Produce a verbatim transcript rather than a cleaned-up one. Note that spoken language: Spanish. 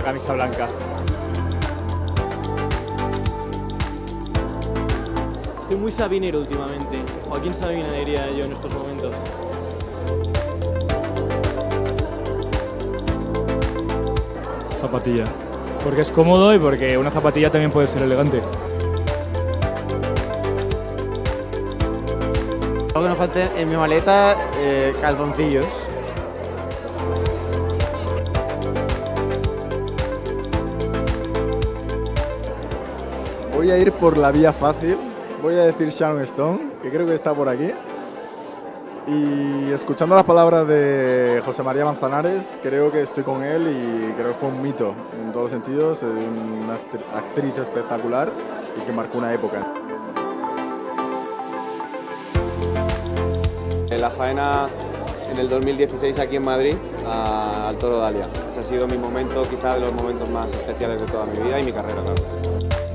una camisa blanca. Estoy muy sabinero últimamente. Joaquín Sabina diría yo en estos momentos. Zapatilla. Porque es cómodo y porque una zapatilla también puede ser elegante. Algo que nos falte en mi maleta, eh, calzoncillos. Voy a ir por la vía fácil, voy a decir Sharon Stone, que creo que está por aquí. Y escuchando las palabras de José María Manzanares, creo que estoy con él y creo que fue un mito en todos los sentidos, una actriz espectacular y que marcó una época. La faena en el dos mil dieciséis aquí en Madrid a, al Toro Dalia. Ese ha sido mi momento, quizá de los momentos más especiales de toda mi vida y mi carrera, claro.